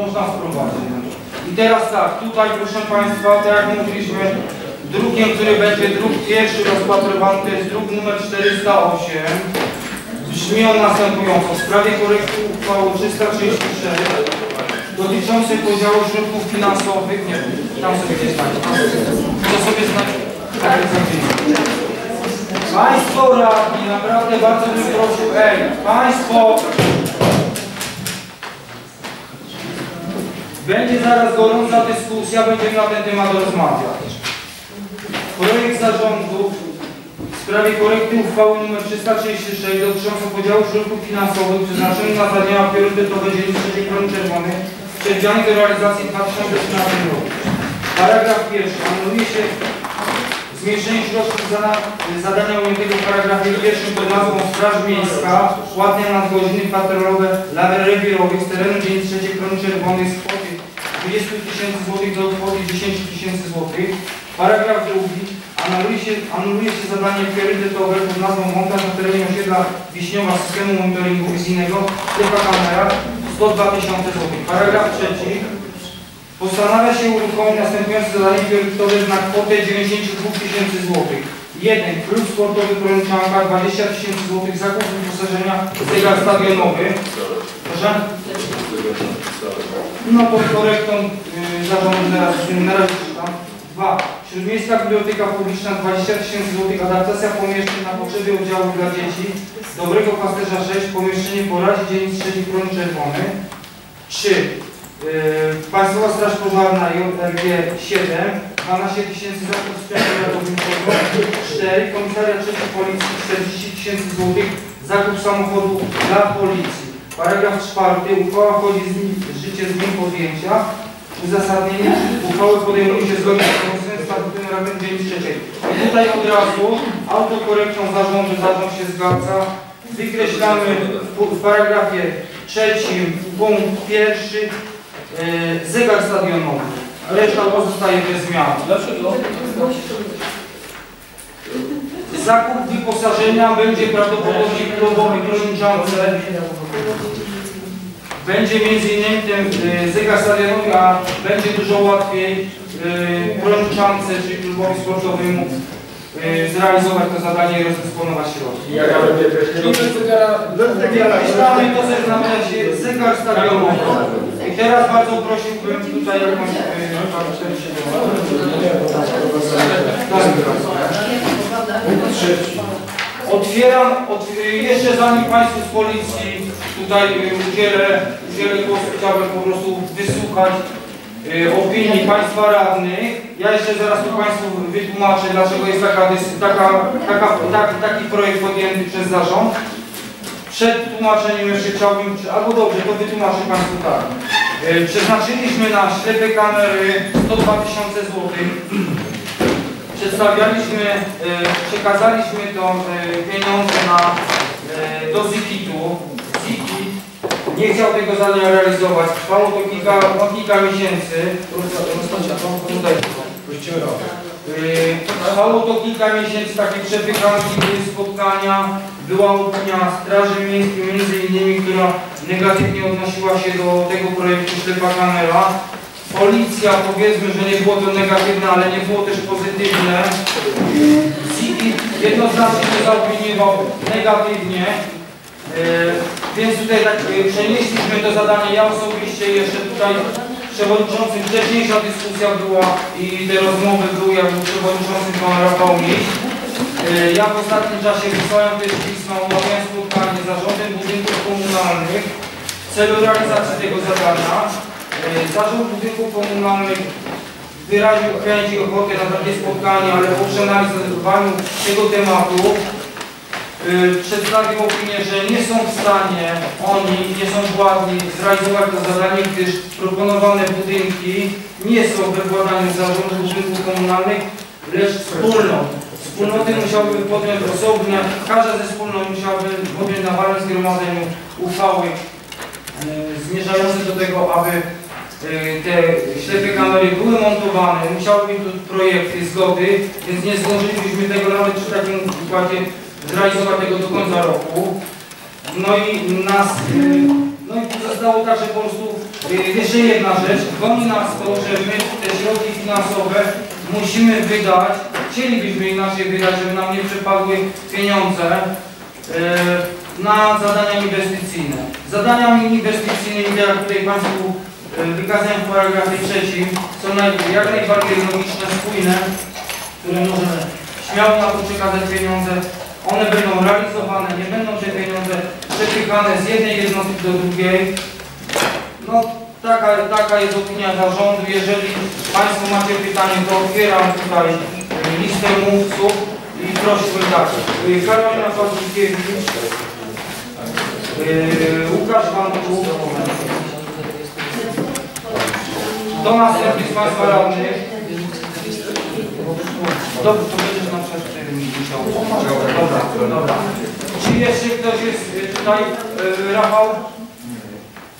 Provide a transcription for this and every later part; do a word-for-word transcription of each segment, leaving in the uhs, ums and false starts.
można sprowadzić. I teraz tak, tutaj proszę Państwa, tak jak mówiliśmy, drukiem, który będzie druk pierwszy rozpatrywany, to jest druk numer czterysta osiem. Brzmi on następująco. W sprawie korekty uchwały trzysta trzydzieści cztery dotyczącej podziału środków finansowych. Nie, tam sobie gdzieś znajdziecie. To sobie znajdziecie. Tak, Państwo radni, naprawdę bardzo bym prosił, ej, Państwo... Będzie zaraz gorąca dyskusja, będziemy na ten temat rozmawiać. Projekt zarządu w sprawie korekty uchwały nr trzysta trzydzieści sześć dotyczącą podziału środków finansowych przeznaczonych na zadania priorytetowe dzielnicy trzeciej Prądnik Czerwony przewidzianych do realizacji w dwa tysiące trzynaście roku. Paragraf pierwszy. Anuluje się zmniejszenie środków za zadania ujętego w paragrafie pierwszym pod nazwą Straż Miejska, płatne nadgodziny patrolowe dla rewirowych z terenu dzielnicy trzeciej Prądnik Czerwony z kwoty dwudziestu tysięcy złotych do kwoty dziesięciu tysięcy złotych. Paragraf drugi. Anuluje się, anuluje się zadanie priorytetowe pod nazwą montaż na terenie osiedla Wiśniowa z systemu monitoringu wizyjnego T P kamera sto dwa tysiące złotych. Paragraf trzeci. Postanawia się uruchomić następujące zadanie priorytetowe na kwotę dziewięćdziesięciu dwóch tysięcy złotych. jeden. Klub sportowy Prądniczanka dwadzieścia tysięcy złotych zakup wyposażenia zegar stadionowy. Proszę? No pod korektą yy, zarządu teraz, na razie czytam. dwa. Śródmiejska biblioteka publiczna dwadzieścia tysięcy złotych. Adaptacja pomieszczeń na potrzeby oddziału dla dzieci. Dobrego Pasterza sześć. Pomieszczenie porazi dzielnic trzeciej Prądnik Czerwony. trzy. Yy, Państwowa Straż Pożarna J R G siedem, dwanaście tysięcy za sprzętu ratowniczego, cztery, Komisariat trzeci Policji czterdzieści tysięcy złotych, zakup samochodu dla Policji. Paragraf czwarty. Uchwała wchodzi w życie z dniem podjęcia. Uzasadnienie uchwały podejmuje się zgodnie z konstytucją statutem Rady Dzielnicy trzeciej. I tutaj od razu autokorektą zarządu zarząd się zgadza. Wykreślamy w paragrafie trzecim punkt pierwszy. Zegar stadionowy. Reszta pozostaje bez zmian. Dlaczego? Zakup wyposażenia będzie prawdopodobnie klubowy Prądniczance. Będzie między innymi ten zegar stadionowy, a będzie dużo łatwiej Prądniczance, czyli klubowi sportowemu zrealizować to zadanie i rozdysponować środki. Ja robię to zegar stadionowy. I teraz bardzo prosiłbym tutaj jakąś otwieram, otw jeszcze zanim Państwu z Policji tutaj udzielę, udzielę głosu, chciałbym po prostu wysłuchać opinii Państwa radnych. Ja jeszcze zaraz tu Państwu wytłumaczę, dlaczego jest taka, taka, taka, taki, taki projekt podjęty przez zarząd. Przed tłumaczeniem jeszcze chciałbym, albo dobrze, to wytłumaczę Państwu tak. Przeznaczyliśmy na ślepe kamery sto dwa tysiące złotych. Przedstawialiśmy, przekazaliśmy to pieniądze na, do zikitu. zikit nie chciał tego zadania realizować. Trwało to kilka, no, kilka miesięcy. Trwało to kilka miesięcy, takie przepychanki, były spotkania, była opinia Straży Miejskiej, między innymi, która negatywnie odnosiła się do tego projektu ślepa kamera. Policja, powiedzmy, że nie było to negatywne, ale nie było też pozytywne. zikit jednoznacznie to zaopiniował negatywnie. Więc tutaj tak przenieśliśmy to zadanie. Ja osobiście jeszcze tutaj przewodniczącym, wcześniejsza dyskusja była i te rozmowy były, jak był przewodniczącym pan Rafał Miś. Ja w ostatnim czasie wysłałem też pismo, omawiałem spotkanie z zarządem budynków komunalnych w celu realizacji tego zadania. Zarząd budynków komunalnych wyraził chęć i ochotę na takie spotkanie, ale po przeanalizowaniu tego tematu przedstawił opinię, że nie są w stanie oni, nie są władni zrealizować to zadanie, gdyż proponowane budynki nie są we władaniu zarządu budynków komunalnych, lecz wspólną. Wspólnoty musiałyby podjąć osobne, każda ze wspólnot musiałaby podjąć na walnym zgromadzeniu uchwały zmierzające do tego, aby te ślepe kamery były montowane, musiały być projekty, zgody, więc nie zdążylibyśmy tego nawet przy takim układzie zrealizować tego do końca roku. No i nas, No i zostało tak, że po prostu jeszcze jedna rzecz. Goni nas to, że my te środki finansowe musimy wydać, chcielibyśmy inaczej wydać, żeby nam nie przepadły pieniądze na zadania inwestycyjne. Zadaniami inwestycyjnymi, jak tutaj Państwu wykazałem w paragrafie trzecim, są jak najbardziej logiczne, spójne, które możemy śmiało na to przekazać pieniądze. One będą realizowane, nie będą te pieniądze przepychane z jednej jednostki do drugiej. No, taka, taka jest opinia zarządu. Jeżeli Państwo macie pytanie, to otwieram tutaj listę mówców i prosiłbym dalej. Karolina Malikowska, Łukasz Wantucha, do następnych z Państwa radnych. Dobrze, to będziesz nam przed cztery musiał. Dobra, dobra. Czy jeszcze ktoś jest tutaj? Rafał?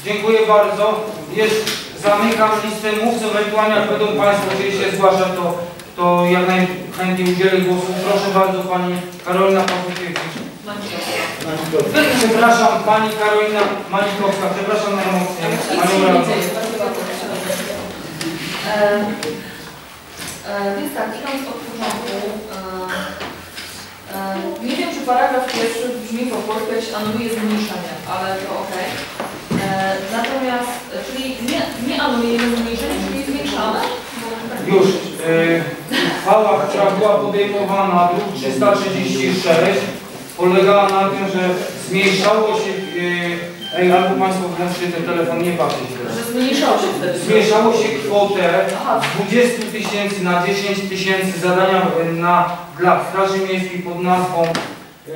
Dziękuję bardzo. Jest, zamykam listę mówców. Ewentualnie jak będą Państwo chcieli się zgłaszać, to, to jak najchętniej udzielę głosu. Proszę bardzo, Pani Karolina Pasunkiewicz. Przepraszam, Pani Karolina Malikowska. Przepraszam najmocniej. Pani Radny. Więc tak, idąc od początku, e, e, nie wiem, czy paragraf pierwszy brzmi po polsku, jak się anuluje zmniejszenie, ale to ok. E, natomiast, czyli nie, nie anulujemy zmniejszenie, czyli zwiększamy? Już, e, uchwała, która była podejmowana, druk trzysta trzydzieści sześć, polegała na tym, że zmniejszało się, e, ej, albo Państwo włączyli ten telefon, nie patrzcie teraz. Że zmniejszało się wtedy. Zmniejszało się kwotę z dwudziestu tysięcy na dziesięć tysięcy zadania na, dla Straży Miejskiej pod nazwą... Yy,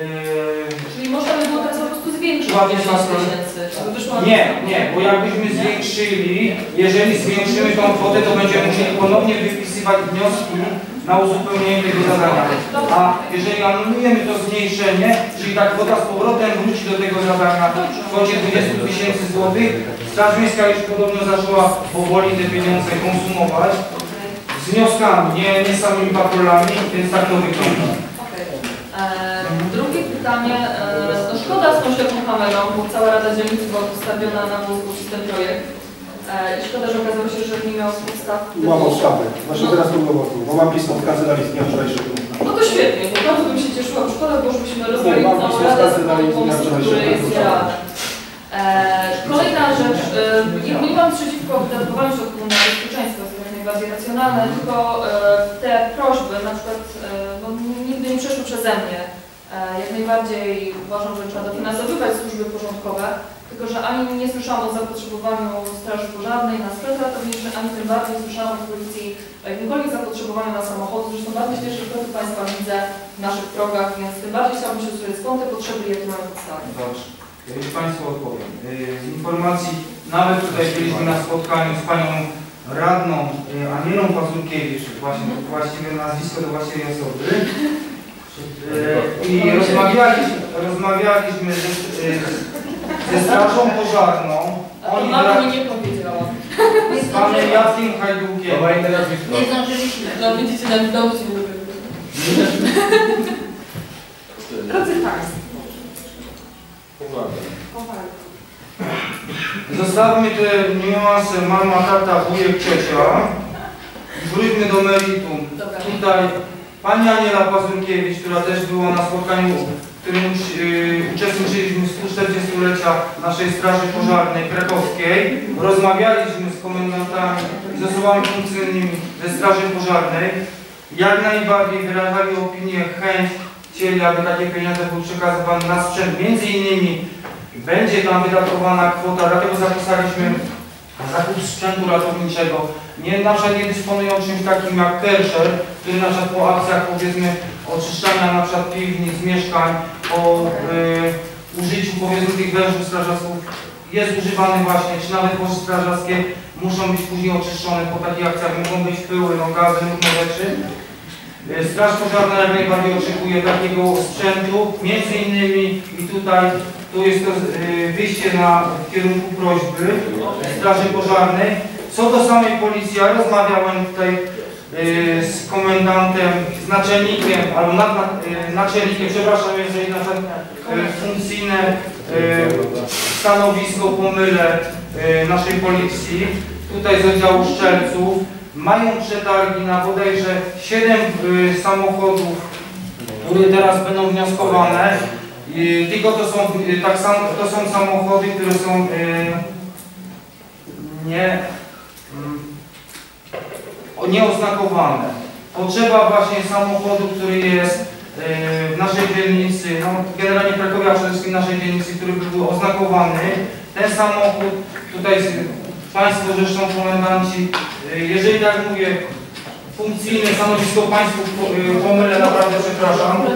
czyli można by było teraz po prostu zwiększyć dziesięć tysięcy. Nie, nie, bo jakbyśmy zwiększyli, jeżeli zwiększymy tą kwotę, to będziemy musieli ponownie wypisywać wnioski na uzupełnienie tego zadania. A jeżeli anulujemy to zmniejszenie, czyli ta kwota z powrotem wróci do tego zadania w kwocie dwudziestu tysięcy złotych, Straż Miejska już podobno zaczęła powoli te pieniądze konsumować z wnioskami, nie, nie samymi patrolami, więc tak to wygląda. Okay. Eee, drugie pytanie, eee, no szkoda z tą ślepą kamerą, bo cała Rada Dzielnicy była postawiona na mózgu przez ten projekt. I szkoda, że okazało się, że nie miał podstaw. Mam podstawę. Znaczy no. Teraz to było, bo mam pismo w kancelarii z dnia wczorajszego. No to świetnie, bo bardzo bym się cieszyła. Szkoda, bo już byśmy rozmawiali no, całą radę z pomysłu, który jest realny. Eee, kolejna rzecz. Eee, nie mam przeciwko wydatkowaniu środków na bezpieczeństwo, to jest jak najbardziej racjonalne, tylko e, te prośby na przykład e, no, nigdy nie przeszły przeze mnie. E, jak najbardziej uważam, że trzeba dofinansowywać służby porządkowe. Tylko że ani nie słyszałam o zapotrzebowaniu Straży Pożarnej na sprzęt ratowniczy, ani tym bardziej nie słyszałam o policji o jakimkolwiek zapotrzebowaniu na samochody. Zresztą bardzo się cieszę, że to Państwa widzę w naszych progach, więc tym bardziej chciałabym się usłyszeć, skąd te potrzeby i jakie mają podstawy. Dobrze, ja już Państwu odpowiem. Z informacji, nawet tutaj byliśmy na spotkaniu z Panią Radną Anielą Pasunkiewicz, właśnie właściwe nazwisko do właściwej osoby. I rozmawialiśmy, rozmawialiśmy z, ze Strażą Pożarną. Oni to nawet nie powiedziała. Z panem Jackiem Hajdułkiewskim. Nie zdążyliśmy. No będziecie nam w domu się nie wybrać. Drodzy Państwo. Powaga. Powaga. Zostawmy te niuanse mama, tata, wujek, ciocia. Wróćmy do meritum. Dobra. Tutaj pani Aniela Pasunkiewicz, która też była na spotkaniu, w którym yy, uczestniczyliśmy w stu czterdziestolecia naszej Straży Pożarnej Krakowskiej. Rozmawialiśmy z komendantami, z osobami funkcyjnymi ze Straży Pożarnej. Jak najbardziej wyrażali opinię, chęć, chcieli, aby takie pieniądze były przekazywane na sprzęt. Między innymi będzie tam wydatkowana kwota, dlatego zapisaliśmy zakup sprzętu ratowniczego. Nie, na przykład nie dysponują czymś takim jak kerszer, który na przykład po akcjach, powiedzmy, oczyszczania na przykład piwnic, mieszkań, po y, użyciu, powiedzmy, tych wężów strażacków jest używany właśnie, czy nawet koszy strażackie muszą być później oczyszczone po takich akcjach, mogą być pyły, no, gazy, różne rzeczy. Y, Straż Pożarna jak najbardziej oczekuje takiego sprzętu, między innymi i tutaj to jest to y, wyjście na w kierunku prośby Straży Pożarnej. Co do samej policji, ja rozmawiałem tutaj z komendantem, z naczelnikiem, albo nad, nad, naczelnikiem, przepraszam, jeżeli na ten funkcyjne stanowisko Pomyle naszej policji, tutaj z oddziału Szczelców, mają przetargi na bodajże siedem samochodów, które teraz będą wnioskowane. Tylko to są, tak samo, to są samochody, które są nie, nieoznakowane. Potrzeba właśnie samochodu, który jest w naszej dzielnicy, no, generalnie Krakowa, przede wszystkim w naszej dzielnicy, który był oznakowany. Ten samochód, tutaj Państwo zresztą komendanci, jeżeli tak mówię, funkcyjne stanowisko Państwu pomylę, naprawdę przepraszam.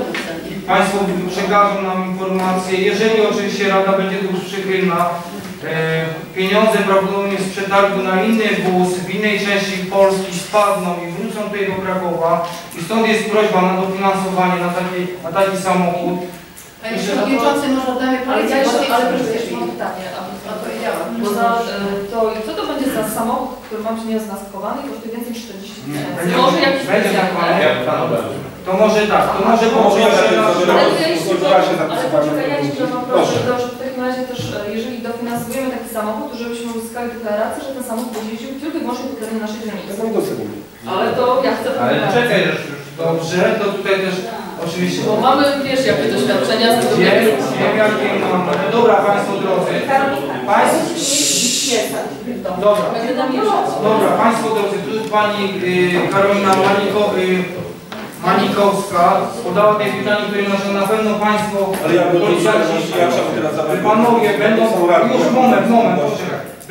Państwo przekażą nam informacje, jeżeli oczywiście Rada będzie tu już przychylna. Pieniądze prawdopodobnie z przetargu na inny wóz w innej części Polski spadną i wrócą tutaj do Krakowa i stąd jest prośba na dofinansowanie na taki, na taki samochód. Panie Przewodniczący, może oddaję policja, ale przecież mam pytanie, a powiedziałam. Co to będzie za samochód, który mam się nieoznaskowany i kosztuje więcej niż czterdzieści tysięcy? Może jakiś specjalny? To może tak, to może położenie. Ale ja jeszcze mam proszę, w takim razie też, jeżeli dofinansujemy taki samochód, to żebyśmy uzyskali deklarację, że ten samochód będzie jeździł tylko i wyłącznie po terenie naszej dzielnicy. Ale to ja chcę Ale czekaj już, dobrze, to tutaj też oczywiście. Bo mamy, wiesz, jakie doświadczenia z tym. Wiem, wiem, jakie mamy. Dobra, Państwo drodzy. Dobra, dobra, Państwo drodzy, tu Pani Karolina Malikowska. Manikowska podała te pytanie, które na pewno Państwo policjanci, Panowie będą, już moment, moment,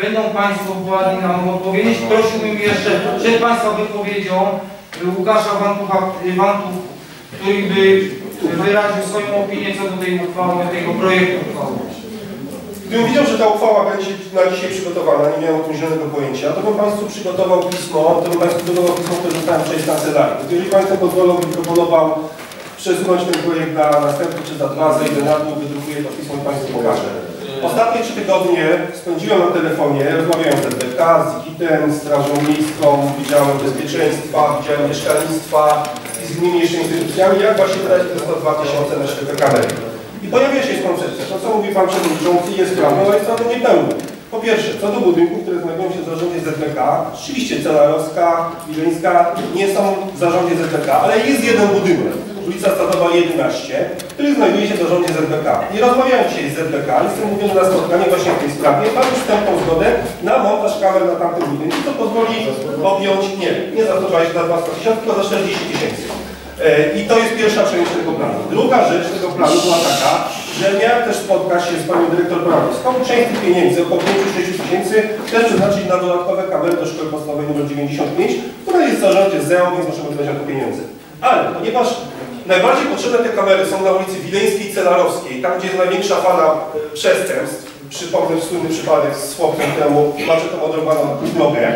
będą Państwo władni nam odpowiedzieć. Prosiłbym jeszcze przed Państwa wypowiedzią Łukasza Wantucha, który by wyraził swoją opinię co do tej uchwały, tego projektu uchwały. Gdybym wiedział, że ta uchwała będzie na dzisiaj przygotowana, nie miałem o tym zielonego pojęcia, to bym Państwu przygotował pismo, to bym Państwu przygotował pismo, które zostałem przejść na scenariusz. Jeżeli Państwo pozwolą, bym proponował przesunąć ten projekt na następny czy za dwa, zejdę na dół, wydrukuję to pismo i Państwu pokażę. Ostatnie trzy tygodnie spędziłem na telefonie, rozmawiałem z Z B K, z zikitem, Strażą Miejską, Wydziałem Bezpieczeństwa, Wydziałem Mieszkalnictwa i z innymi jeszcze instytucjami, jak właśnie wydać te sto dwa tysiące na świetne kamery. I pojawia się koncepcja, to co mówi Pan Przewodniczący jest prawdą, ale jest prawdą niepełną. Po pierwsze, co do budynków, które znajdują się w zarządzie Z B K, oczywiście Celarowska, Wileńska nie są w zarządzie Z B K, ale jest jeden budynek, ulica Stadowa jedenaście, który znajduje się w zarządzie Z B K. I rozmawiałem dzisiaj z Z B K, jestem mówiony na spotkanie właśnie w tej sprawie, mam już wstępną zgodę na montaż kamer na tamtym budynku, co pozwoli objąć, nie, nie za sto dwadzieścia tysięcy, tylko za czterdzieści tysięcy. I to jest pierwsza część tego planu. Druga rzecz tego planu była taka, że miałem też spotkać się z Panią Dyrektor Prądnikowską. Część tych pieniędzy, około pięć do sześciu tysięcy, też przeznaczyć na dodatkowe kamery do szkoły podstawowej nr dziewięćdziesiąt pięć, która jest w zarządzie Z E O, więc możemy wydać na to pieniądze. Ale ponieważ najbardziej potrzebne te kamery są na ulicy Wileńskiej i Celarowskiej, tam gdzie jest największa fala przestępstw, przypomnę słynny przypadek z chłopcem temu, maczetą odrąbaną na nogę,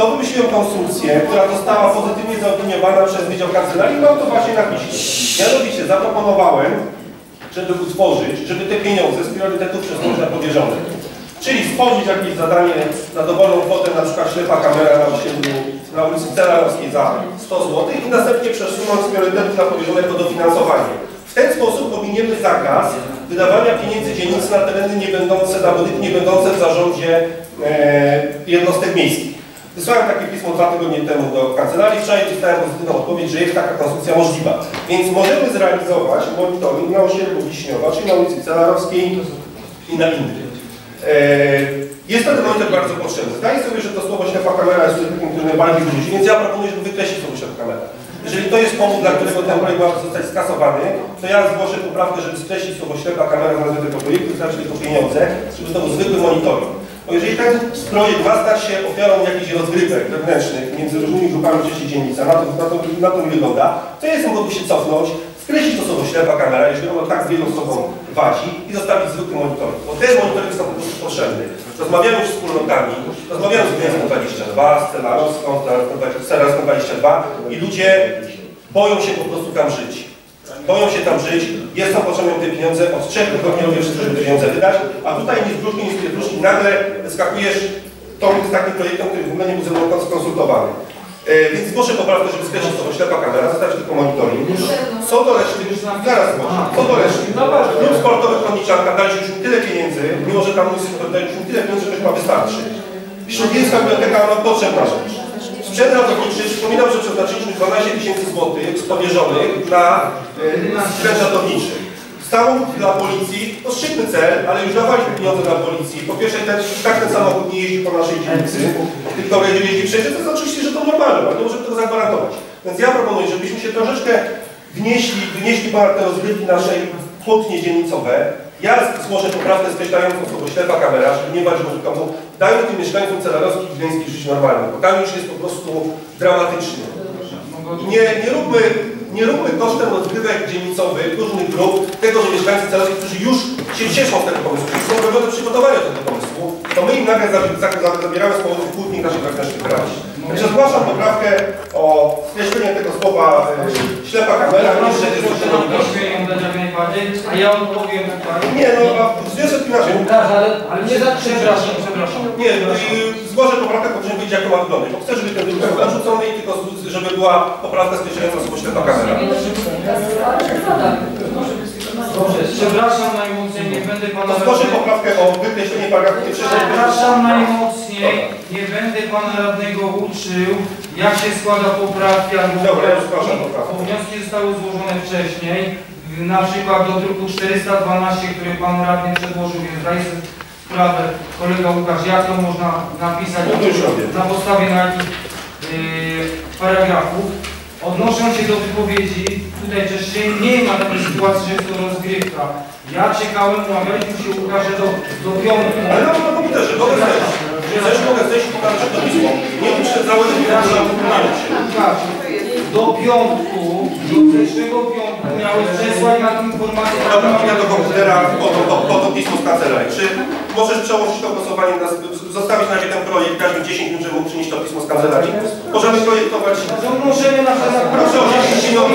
to wymyśliłem konstrukcję, która została pozytywnie zaopiniowana przez Wydział Kancelarii, mam to właśnie na piśmie. Mianowicie zaproponowałem, żeby utworzyć, żeby te pieniądze z priorytetów przeznaczyć na powierzone. Czyli stworzyć jakieś zadanie na dowolną kwotę, na przykład ślepa kamera na osiedlu, na ulicy Celarowskiej za sto złotych i następnie przesunąć z priorytetów na powierzonego dofinansowanie. W ten sposób pominiemy zakaz wydawania pieniędzy dzielnicy na tereny niebędące, na budynki niebędące w zarządzie e, jednostek miejskich. Wysłałem takie pismo dwa tygodnie temu do kancelarii, wczoraj dostałem pozytywną odpowiedź, że jest taka konstrukcja możliwa. Więc możemy zrealizować monitoring na osiedlu Wiśniowa, czyli na ulicy Celarowskiej i na innych. Jest ten monitor bardzo potrzebny. Zdaję sobie, że to słowo ślepa kamera jest tym, który najbardziej wróci, więc ja proponuję, żeby wykreślić słowo ślepa kamera. Jeżeli to jest powód, dla którego ten projekt ma zostać skasowany, to ja zgłoszę poprawkę, żeby skreślić słowo ślepa kamera w nazwie tego projektu, znaczy tylko pieniądze, żeby to był zwykły monitoring. Bo jeżeli ten projekt ma stać się ofiarą jakichś rozgrywek wewnętrznych między różnymi grupami dzieci dzielnica, na to, na, to, na to wygląda, to ja jestem gotów się cofnąć, skreślić to sobie ślepa kamera, jeżeli ono tak z wielu osobą wadzi i zostawić zwykły monitoring. Bo ten monitoring jest po prostu potrzebny. Rozmawiamy z wspólnotami, rozmawiamy z Gniazdą dwadzieścia dwa, z Celarowską, z Celarską dwadzieścia dwa i ludzie boją się po prostu tam żyć. Boją się tam żyć, jest tam potrzebne te pieniądze, od trzech tygodni robię wszystko, żeby pieniądze wydać, a tutaj nie zbruszki, nie zbruszki, nagle skakujesz tą z takim projektem, który w ogóle nie był ze mną konsultowany. Więc zgłoszę poprawkę, żeby skreślić to ślepa kamera, zostawić tylko monitoring. Są to reszty, zaraz zgłoszę, są to reszty. Klub sportowy Chłodniczanka daliśmy już tyle pieniędzy, mimo że tam musi daliśmy tyle pieniędzy, że to chyba wystarczy. Wiśniowiecka biblioteka nam potrzebna rzecz. Sprzęt ratowniczy, przypominam, że przeznaczyliśmy dwanaście tysięcy złotych spowierzonych na sprzęt ratowniczy. Samochód dla policji to szczytny cel, ale już dawaliśmy pieniądze dla policji. Po pierwsze, ten, tak ten samochód nie jeździ po naszej dzielnicy, tylko jeździ jeździ przejście, to jest oczywiście, że to normalne, ale nie możemy tego zagwarantować. Więc ja proponuję, żebyśmy się troszeczkę wnieśli, wnieśli ponad te rozgrywki naszej płótnie dzielnicowe. Ja zgłoszę poprawkę skreślającą słowo ślepa kamera, żeby nie bardziej nikomu. Dajmy tym mieszkańcom celarowskich i gdyńskich żyć normalne, bo tam już jest po prostu dramatycznie. Nie, nie róbmy... Nie róbmy kosztem odgrywek dzielnicowych, różnych grup, tego, że mieszkańcy celowskich, którzy już się cieszą z tego pomysłu, są robione przygotowania do tego pomysłu, to my im nagle zabieramy z powodu kłótni naszych wewnętrznych praw. Także zgłaszam poprawkę o skreślenie tego słowa e, ślepa kamera. Proszę, to jest to. A ja odpowiem tak. Nie, no, a zniosę to inaczej. Ale nie za przepraszam, przepraszam. Nie, no i zgłoszę poprawkę, po czym wyjdzie, jak to ma wyglądać. Bo chcę, żeby ten był narzucony, tylko żeby była poprawka skreślająca słowo ślepa kamera. Przepraszam najmocniej, nie będę pana... Proszę poprawkę o wykreślenie paragrafu pierwszego. Przepraszam najmocniej, nie będę pana radnego uczył, jak się składa poprawki albo poprawki. Wnioski zostały złożone wcześniej, na przykład do druku czterysta dwanaście, który pan radny przedłożył, więc daj sprawę kolega Łukasz, jak to można napisać na podstawie na jakich paragrafów. Odnosząc się do wypowiedzi, tutaj wcześniej nie ma takiej sytuacji, że jest to rozgrywka. Ja czekałem, umawialiśmy się Łukasza do, do piątku. Ale mam na komputerze, bo to jest. Chcesz, mogę zejść i pokazać to pismo. Nie uprzedzałem, że nie do piątku, do zeszłego piątku miałeś przesłać na informację. Dobra, ja do komputera po to pismo z kancelarii. Czy możesz przełożyć to głosowanie, na, zostawić na razie ten projekt, każdy dziesięć minut, żeby mógł przynieść to pismo z kancelarii? Możemy projektować... To możemy na przykład... Proszę o dziesięć minut.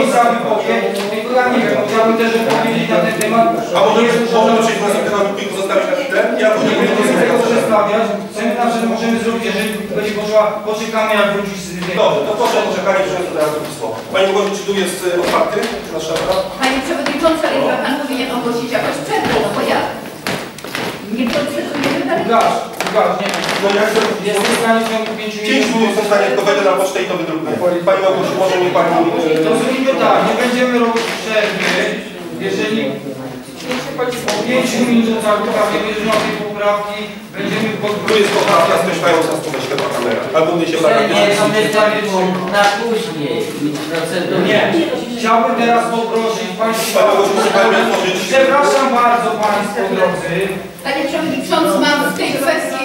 Tylko ja nie wiem, chciałbym też powiedzieć na ten temat... A możemy przyjść do następnego pliku, zostawić na chwilę? Ja nie będziemy tego przestawiać. Chcemy na przykład, możemy zrobić, jeżeli będzie potrzeba, poczekamy jak wrócisz. Dobrze, to proszę o poczekanie, że to teraz pismo. Pani Bogowi, czy tu jest otwarty? Pani Przewodnicząca, chyba pan powinien ogłosić jakoś przerwę, bo ja... Nie procesujemy dalej. Łukasz, Łukasz, nie. No jak to... Jestem w stanie ciągu pięciu minut. Jestem w stanie, tylko wejdę na pocztę i to wydrukuję. Pani Bogowi, może mi pani... To zrobimy tak, nie będziemy robić przerwy, jeżeli... Po pięciu minutach będziemy miał tej poprawki, będziemy podpróbować poprawki, a skreślająca z tego ślepa kamera. Albo my się zaraz... Nie, to my na później. Nie, chciałbym teraz poprosić Państwa... Przepraszam bardzo Państwo drodzy. Panie Przewodniczący, mam z tej kwestii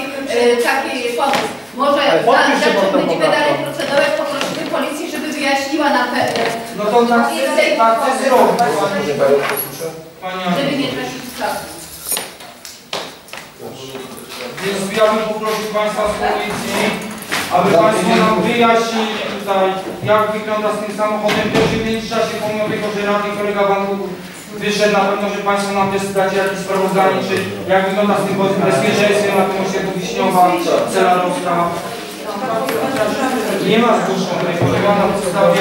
taki pomysł. Może zanim będziemy dalej procedować, poprosimy policję, żeby wyjaśniła na pewno. No to tak chcę zrobić. Żeby nie tracić czasu. Więc ja bym poprosił Państwa z policji, aby Państwo nam wyjaśnili tutaj, jak wygląda z tym samochodem. Proszę mieć w czasie, pomimo tego, że radny kolega Wantuch wyszedł, na pewno, że Państwo nam też dacie jakieś sprawozdanie, czy jak wygląda z tym bezpieczeństwem na tym osiedlu Wiśniowa, Celarowska. Nie ma zgłoszonych, bo chyba na podstawie...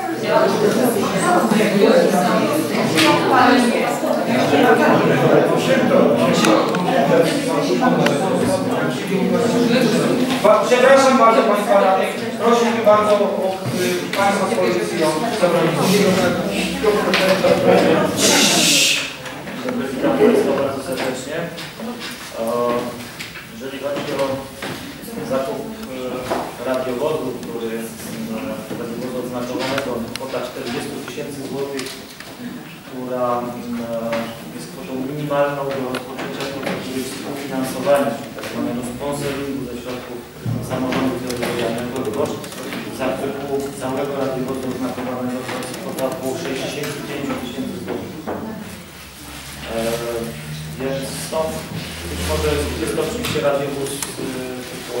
przepraszam bardzo Państwa radnych. Prosimy bardzo o Państwa z pozycji o witam Państwa bardzo serdecznie. Jeżeli chodzi o zakup radiowodu, który radiowodu odznaczowanego, kwota czterdzieści tysięcy złotych, która jest kwotą minimalną do rozpoczęcia procedury współfinansowania, tak zwanego sponsoringu ze środków samorządu terytorialnego, koszt zakupu całego radiowodu odznakowanego to jest kwota około sześćdziesiąt pięć tysięcy złotych. może wystąpić się radiowóz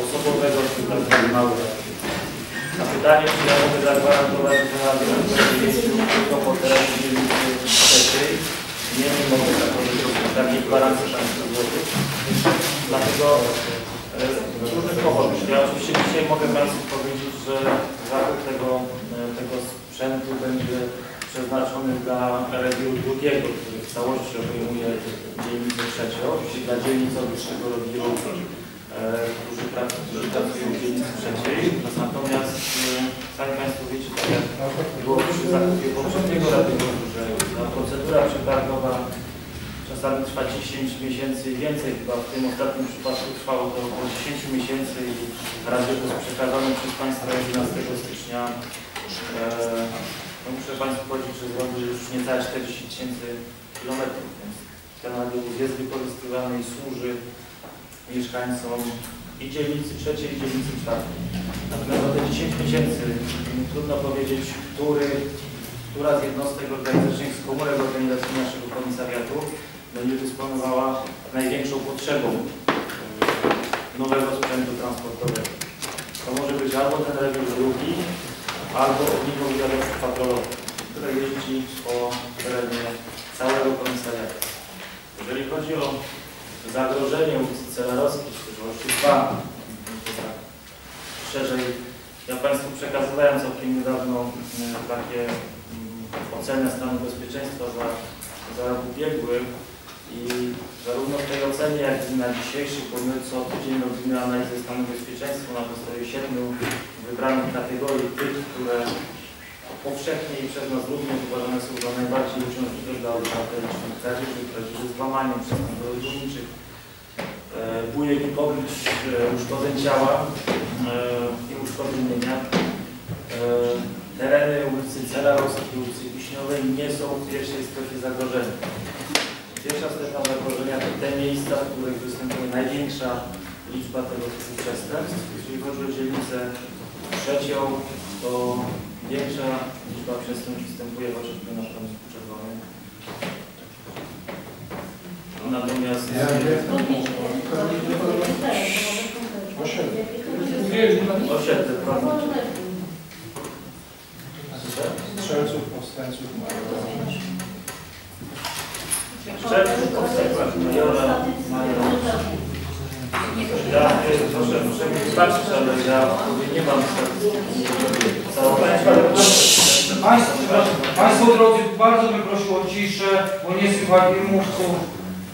osobowego, czy tak zwanego małego. Na pytanie, czy ja mogę zagwarantować, że radiowóz jest tylko po terenie dzielnicy trzeciej, nie, nie mogę tak powiedzieć, takiej gwarancji sześćset złotych. Dlatego z różnych powodów. Ja oczywiście dzisiaj mogę Państwu powiedzieć, że zakup tego, tego sprzętu będzie przeznaczony dla regionu drugiego, który w całości obejmuje dzielnicę trzecią, czyli dla dzielnic od wyższego regionu, którzy pracują w dzielnicy trzeciej. Natomiast sami Państwo wiecie, tak jak było przy zakupie poprzedniego regionu, że ta procedura przetargowa czasami trwa dziesięć miesięcy i więcej, chyba w tym ostatnim przypadku trwało to około dziesięć miesięcy i razie to jest przekazane przez Państwa jedenastego stycznia. E, No muszę Państwu powiedzieć, że zrobił już niecałe czterdzieści tysięcy kilometrów, więc ten radiowóz jest wykorzystywany i służy mieszkańcom i dzielnicy trzeciej, i dzielnicy czwartej. Natomiast o te dziesięć miesięcy trudno powiedzieć, który, która z jednostek organizacyjnych, z komórek organizacji naszego komisariatu będzie dysponowała największą potrzebą nowego sprzętu transportowego. To może być albo ten radiowóz drugi, albo ogniwo wywiadowcze patrolowe, które jeździ po terenie całego komisariatu. Jeżeli chodzi o zagrożenie ulicy Celarowskiej, czyli dwa, szerzej, ja Państwu przekazywałem całkiem niedawno takie oceny stanu bezpieczeństwa za, za rok ubiegły i zarówno w tej ocenie, jak i na dzisiejszej, bo my co tydzień robimy analizę stanu bezpieczeństwa na podstawie siedmiu wybranych kategorii, tych, które powszechnie i przez nas również uważane są za najbardziej uciążliwe dla obywateli, czyli kradzieży, kradzieży z włamaniem, przestępstw drogowniczych, bujek i pokryć uszkodzeń ciała i uszkodzeń mienia. Tereny ulicy Celarowskiej i ulicy Wiśniowej nie są w pierwszej strefie zagrożenia. Pierwsza strefa zagrożenia to te miejsca, w których występuje największa liczba tego typu przestępstw. Jeżeli chodzi o dzielnicę trzecią, to większa liczba przestępstw występuje chociażby na Prądniku Czerwonym. Natomiast... Ja wiem. Osiedle Prądnik. Strzelców, powstańców, mają. Szczerze, powstań, majora, majora. Ja proszę, muszę mi wybaczyć, ale ja nie mam statystyki. Państwo drodzy, bardzo bym prosił o ciszę, bo nie słychać mówców.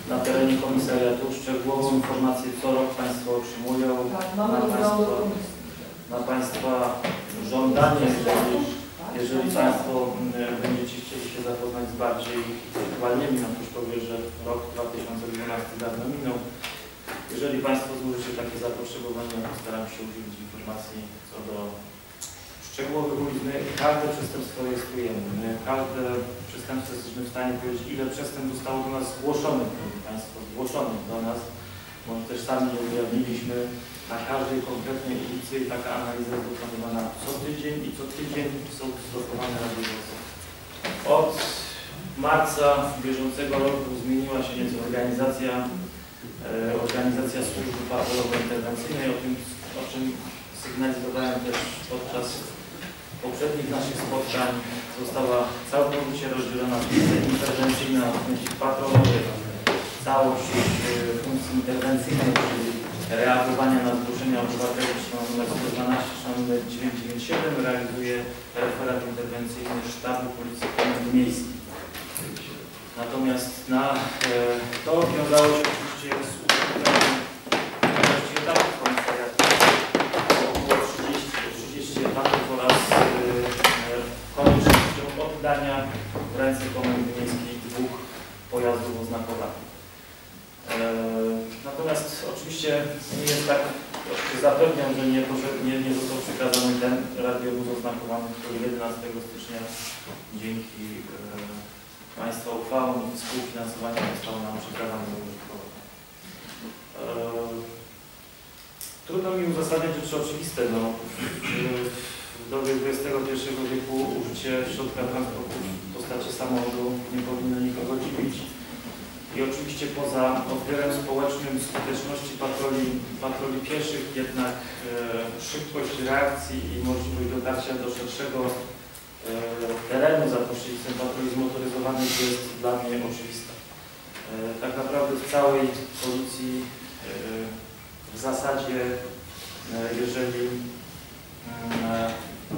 Na terenie komisariatu szczegółową informację co rok Państwo otrzymują. Na Państwa, na Państwa żądanie, jeżeli Państwo będziecie chcieli się zapoznać z bardziej aktualnymi, na przykład powie, że rok dwa tysiące dwunasty dawno minął. Jeżeli Państwo złożycie takie zapotrzebowanie, postaram się udzielić informacji co do szczegółowych ulic. My każde przestępstwo rejestrujemy. My każde przestępstwo jesteśmy w stanie powiedzieć, ile przestępstw zostało do nas zgłoszonych, drodzy Państwo, zgłoszonych do nas, bo też sami je ujawniliśmy. Na każdej konkretnej ulicy i taka analiza jest dokonywana co tydzień i co tydzień są stosowane radiowózy. Od marca bieżącego roku zmieniła się nieco organizacja, e, organizacja służby patrolowo-interwencyjnej, o, o czym sygnalizowałem też podczas poprzednich naszych spotkań. Została całkowicie rozdzielona interwencyjna w części patrolowej, całość funkcji interwencyjnej, czyli reagowania na zgłoszenia obywateli, szanowny numer sto dwanaście, szanowny numer dziewięćset dziewięćdziesiąt siedem, realizuje referat interwencyjny Sztabu Policji Komendy Miejskiej. Natomiast na e, to wiązało się oczywiście z uwzględnieniem ilości etatów komisariatu, około trzydzieści etatów oraz e, koniecznością oddania w ręce Komendy Miejskiej dwóch pojazdów oznakowanych. Natomiast oczywiście nie jest tak, zapewniam, że nie, nie, nie został przekazany ten radiowóz oznakowany, który jedenastego stycznia dzięki e, Państwa uchwałom i współfinansowaniu został nam przekazany do użytkowania. E, trudno mi uzasadniać rzeczy oczywiste. No, w dobie dwudziestego pierwszego wieku użycie środka transportu w postaci samochodu nie powinno nikogo dziwić. i oczywiście poza odbiorem społecznym skuteczności patroli, patroli pieszych jednak e, szybkość reakcji i możliwość dotarcia do szerszego e, terenu za pośrednictwem patroli zmotoryzowanych jest dla mnie oczywista. E, tak naprawdę w całej Policji e, w zasadzie, e, jeżeli e,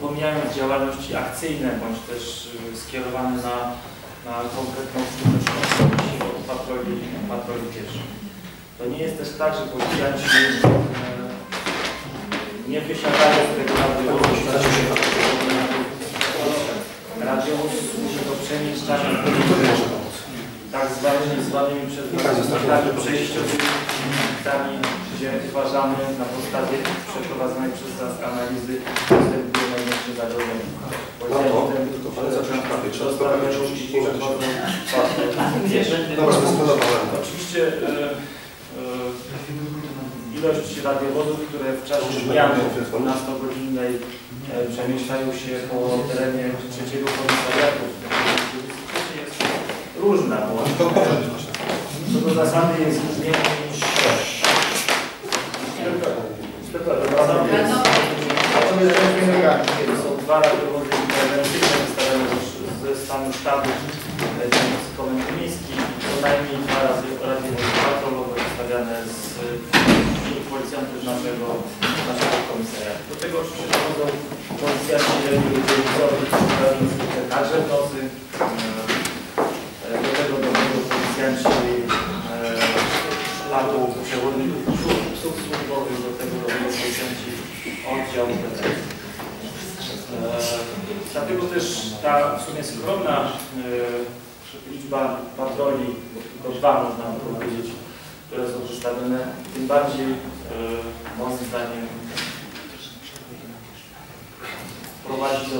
pomijając działalności akcyjne bądź też e, skierowane na, na konkretną skuteczność, patroli, patroli pieszych. To nie jest też tak, że policjanci nie wysiadają z tego radiowozu, radiowóz służy do przemieszczania tak zwanymi, zwanymi przez radiowozu przejściowymi silnikami, gdzie uważamy na podstawie przeprowadzonej przez nas analizy dostępne największe zagrożenie. Oczywiście ilość radiowozów, które w czasie zmiany dwunastogodzinnej przemieszczają się po terenie trzeciego komisariatu jest różna, bo co do zasady jest różnie niż są dwa radiowozy interwencyjne wystawione ze stanu sztabu Dzielnicy Komendy Miejskiej, co najmniej dwa razy radiowozy patrolowe wystawiane z policjantów naszego, naszego komisariatu. Do tego oczywiście dochodzą policjanci dzielnicowi, także w nocy. Do tego dochodzą policjanci sztabu przewodników psów służbowych, do tego dochodzą policjanci oddziału B D S. Dlatego też ta w sumie skromna e, liczba patroli, tylko dwa można powiedzieć, które są przedstawione, tym bardziej e, moim zdaniem prowadzi do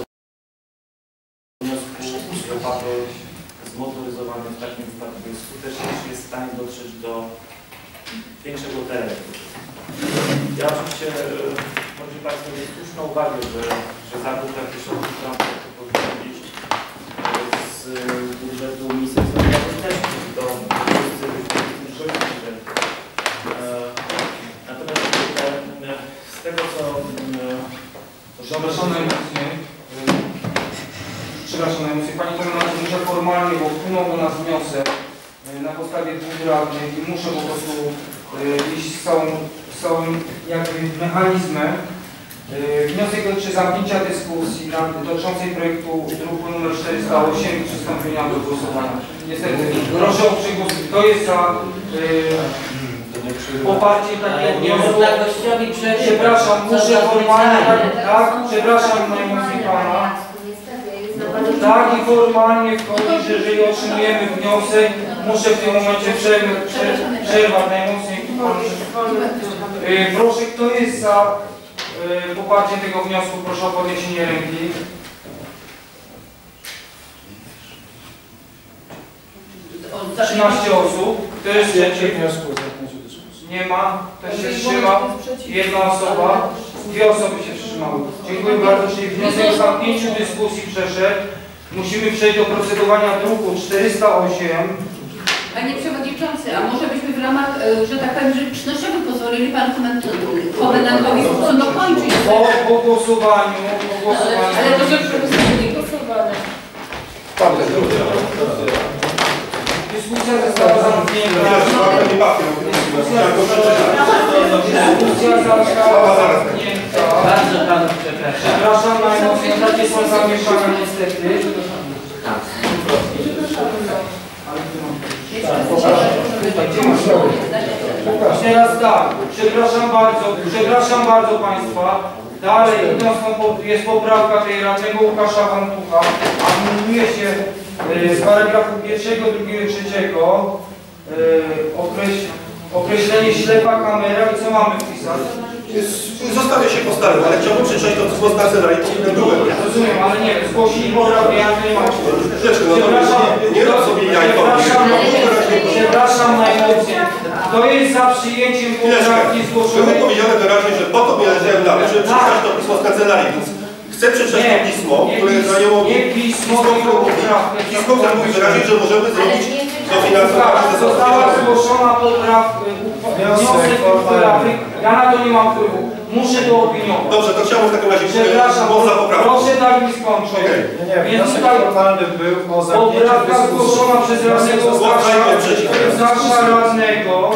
wniosku, że patrol zmotoryzowany w takim wypadku jest skuteczniejszy, jest w stanie dotrzeć do większego terenu. Ja oczywiście, proszę Państwa, jest słuszną uwagę, że, że zakup takich środków transportu powinien iść z budżetu Ministerstwa Sprawiedliwości do dyscypliny, że natomiast z tego, co przepraszam najmocniej, przepraszam najmocniej, Pani Komisarz, muszę formalnie, bo wpłynął do nas wniosek na podstawie dwóch radnych i muszę po prostu iść z całą są jakby mechanizmem. Wniosek dotyczy zamknięcia dyskusji dotyczącej projektu druku nr czterysta osiem i przystąpienia do głosowania. Niestety, proszę o przegłosowanie. Kto jest za yy, poparcie takiego wniosku? Przepraszam, muszę formalnie. Tak, przepraszam najmocniej Pana. Tak i formalnie wchodzi, że jeżeli otrzymujemy wniosek, muszę w tym momencie przerwać najmocniej. Proszę, kto jest za poparcie tego wniosku, proszę o podniesienie ręki. trzynaście osób. Kto jest przeciw wniosku? Nie ma. Kto się wstrzymał? Jedna osoba. Dwie osoby się wstrzymały. Dziękuję bardzo. Czyli wniosek o zamknięciu dyskusji przeszedł. Musimy przejść do procedowania druku czterysta osiem. Panie Przewodniczący, a może byśmy w ramach, że tak powiem, życznościowym pozwolili Panu Komendantowi dokończyć? Po głosowaniu, po głosowaniu. Ale to rzecz nie głosowane. Dyskusja została zamknięta. Dyskusja została zamknięta. Bardzo Panu przepraszam. Przepraszam najmocniej, takie są zamieszane niestety. Teraz tak, przepraszam bardzo, przepraszam bardzo Państwa. Dalej jest poprawka tej radnego Łukasza Wantucha, anuluje się z paragrafu pierwszego, drugiego i trzeciego określenie ślepa kamera i co mamy wpisać? Zostawię się po starym, ale chciałbym przeczytać to, co było na zewnątrz. Rozumiem, ale nie, zgłosili poprawkę, ja nie mam. Przepraszam, nie rob sobie jajko. Przepraszam najmocniej. To jest za przyjęciem poprawki zgłoszonej. Było powiedziane wyraźnie, że po to wyjeżdżałem dalej, żeby przeczytać to pismo z kancelarii, więc chcę przeczytać to pismo, które zajęło mi. Nie pismo, tylko poprawkę. Pismo, które mówi wyraźnie, że możemy zrobić do Tak, została zgłoszona poprawka, wniosek, ja na to nie mam wpływu. Muszę to opiniować. Dobrze, to chciałbym w takim razie... Przepraszam, proszę dać mi skończyć. Okay. Nie, nie, wniosek formalny był o zamknięciu dyskusji. Poprawka zgłoszona przez radnego Starsza radnego.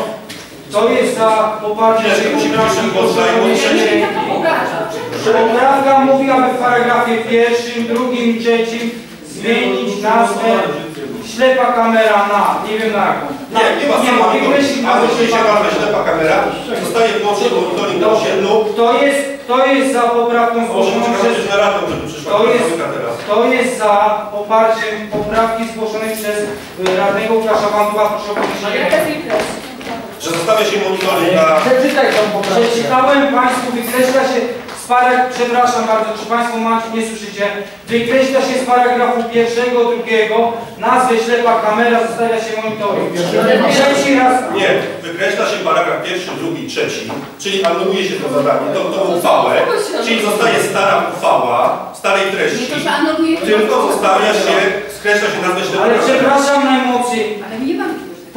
To jest za poparcie... Poprawka mówi, aby w paragrafie pierwszym, drugim i trzecim zmienić nazwę ślepa kamera na, nie wiem na jaką. Na, nie, nie ma sama, ale jeśli się mamy ślepa kamera, zostaje włączony monitoring do osiedlu. To jest, to jest za poprawką zgłoszoną przez... To jest, to jest za poparciem poprawki zgłoszonej przez radnego Łukasza Wantucha. Proszę o że zostawia się monitoring na... Przeczytaj tą poprawkę. Przeczytałem Państwu, wykreśla się z paragrafu... Przepraszam bardzo, czy Państwo nie słyszycie? Wykreśla się z paragrafu pierwszego, drugiego, nazwę ślepa kamera, zostawia się monitoring. Trzeci raz... Nie, wykreśla się paragraf pierwszy, drugi, trzeci, czyli anuluje się to zadanie, to, to uchwałę, czyli zostaje stara uchwała, starej treści, tylko zostawia się, skreśla się nazwę ślepa kamera. Ale przepraszam na emocje.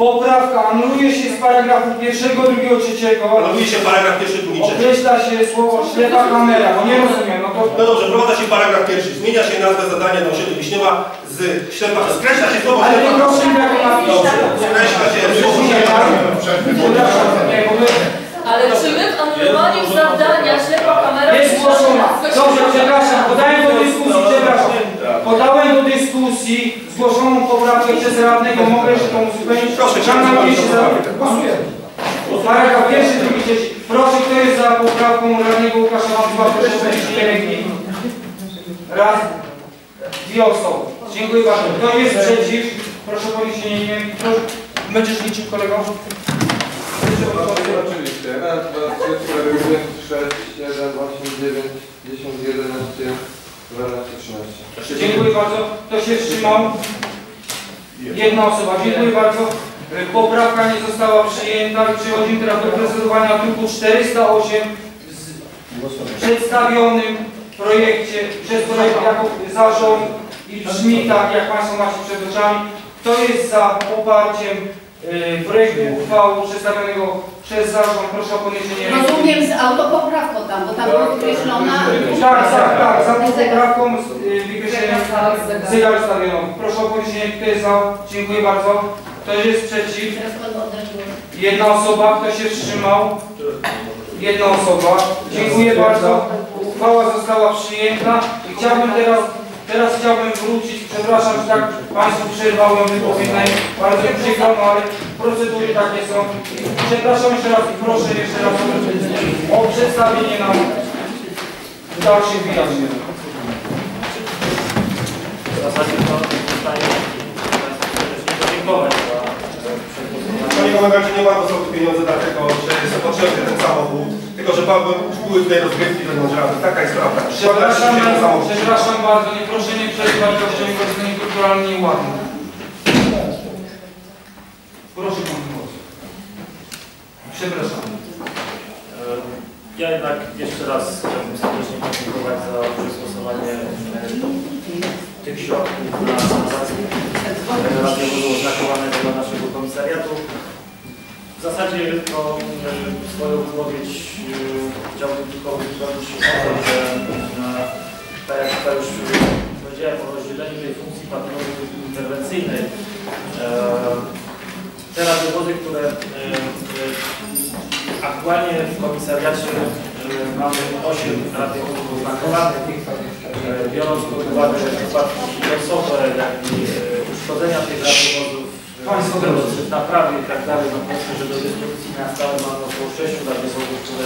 Poprawka anuluje się z paragrafu pierwszego, drugiego, trzeciego. Anuluje się paragraf pierwszy, drugi, trzeci. Określa się słowo ślepa kamera, bo nie rozumiem. No, to... no dobrze, wprowadza się paragraf pierwszy. Zmienia się nazwę zadania do osiedlu Wiśniowa z ślepa... Skreśla się słowo... Ale nie proszę mi jako napisz. Skreśla się słowo ślepa. Ale czy my w anulowaniu zadania ślepa kamera... Jest zgłoszona. Dobrze, przepraszam. Podałem do dyskusji, przepraszam. Podałem do dyskusji zgłoszoną poprawkę przez radnego, mogę jeszcze tą uzupełnić. Proszę, szanowni państwo. Paragraf pierwszy, drugi, trzeci. Proszę, kto jest za poprawką radnego Łukasza Wantucha, proszę o podniesienie ręki. Raz, dwie osoby. Dziękuję bardzo. Kto jest przeciw? Proszę o podniesienie ręki. Będziesz liczył, kolego? Oczywiście. Raz, dwa, trzy, cztery, pięć, sześć, siedem, osiem, dziewięć, dziesięć, jedenaście, dwanaście, trzynaście. Dziękuję bardzo. Kto się wstrzymał? Jedna osoba. Dziękuję bardzo. Poprawka nie została przyjęta. Przechodzimy teraz do procedowania druku czterysta osiem w przedstawionym projekcie przez projekt jako zarząd i brzmi tak, jak Państwo macie przed oczami. Kto jest za poparciem y, projektu uchwały przedstawionego przez zarząd? Proszę o podniesienie. Rozumiem z autopoprawką tam, bo tam była wykreślona... Tak, tak, tak. Z autopoprawką y, wykreśleniem zegar ustawioną. Proszę o podniesienie. Kto jest za? Dziękuję bardzo. Kto jest przeciw? Jedna osoba. Kto się wstrzymał? Jedna osoba. Dziękuję bardzo. Uchwała została przyjęta. I chciałbym teraz... Teraz chciałbym wrócić, przepraszam, że tak Państwu przerwałem wypowiedź, bardzo przykro, no ale procedury takie są. Przepraszam jeszcze raz i proszę jeszcze raz o przedstawienie nam dalszych wyjaśnień. W zasadzie to zostaje dziękować za przegłosowanie. Panie, nie ma to są pieniądze dlatego, że jest potrzebny ten samochód. Tylko, że były szkół tej rozgrywki wewnątrznej. Taka jest prawda. Przepraszam, przepraszam bardzo, nie proszę nie przerywać, bo to jest niekulturalnie i ładne. Proszę pan głos. Przepraszam. Ja jednak jeszcze raz chciałbym serdecznie podziękować za przystosowanie tych środków na realizację. Rady były oznakowane dla naszego komisariatu. W zasadzie tylko swoją wypowiedź chciałbym tylko wypowiedzieć o tym, że tak jak tutaj już powiedziałem o rozdzieleniu tej funkcji patrolowej interwencyjnej, te radiowozy, które aktualnie w komisariacie mamy osiem radiowozów oznakowanych, biorąc pod uwagę przypadki losowe, jak i uszkodzenia tych radiowozów, Państwo naprawy i tak dalej, no myślę, że do dystrybucji na stałe mamy około sześciu radiowozów, które,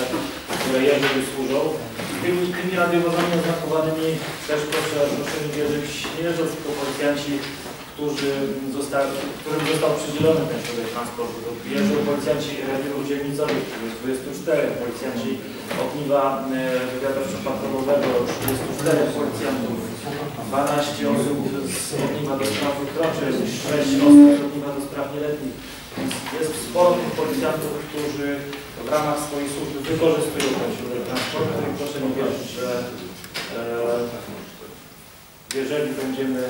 które jeżdżą i służą. Tymi, tymi radiowozami oznakowanymi też proszę, proszę mi wierzyć, nie jeżdżą tylko policjanci, którzy został, którym został przydzielony ten środek transportu. Jeżdżą policjanci radiowozów dzielnicowych, których jest dwudziestu czterech, policjanci ogniwa wywiadowczo-patrolowego, trzydziestu czterech policjantów, dwanaście osób z ogniwa do spraw wykroczeń, sześć osób z ogniwa do spraw nieletnich. Więc jest sporo tych policjantów, którzy w ramach swojej służby wykorzystują ten środek transportu i proszę mi wierzyć, że e, jeżeli będziemy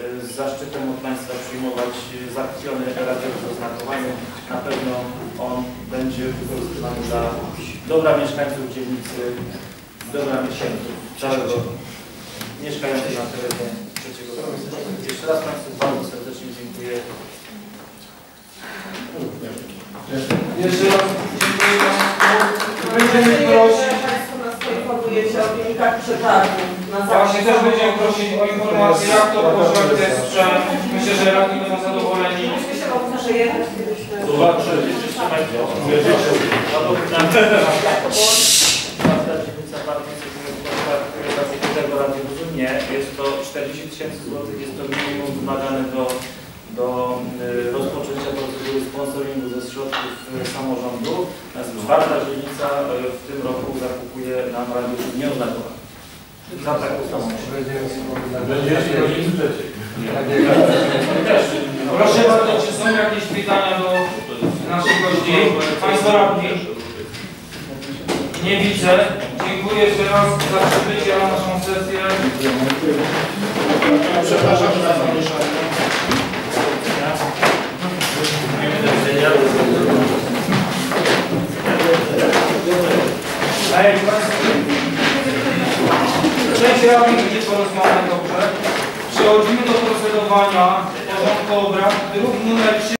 e, z zaszczytem od Państwa przyjmować zakłócony referat o oznakowaniu. Na pewno on będzie wykorzystywany dla dobra mieszkańców dzielnicy, dobra mieszkańców całego mieszkających na terenie trzeciego powiatu. Jeszcze raz Państwu bardzo serdecznie dziękuję. Jeszcze raz dziękuję. Będziemy prosić. Państwo nas poinformujecie o wynikach przetargu. Właśnie też będziemy prosić o informację, jak to poszło, jest sprzęt. Myślę, że radni będą zadowoleni. Zobaczymy. Jest to czterdzieści tysięcy złotych, jest to minimum wymagane do, do rozpoczęcia procedury sponsoringu ze środków samorządu. Czwarta dzielnica w tym roku zakupuje nam radius nieoznakowane. Za taką samą. Proszę bardzo, czy są jakieś pytania do naszych gości? Państwo radni? Nie widzę. Dziękuję jeszcze raz za przybycie na naszą sesję. Przepraszam za zamieszanie. Ej, część radnych będzie porozmawiać dobrze. Przechodzimy do procedowania porządku obrad. Druk numer trzy.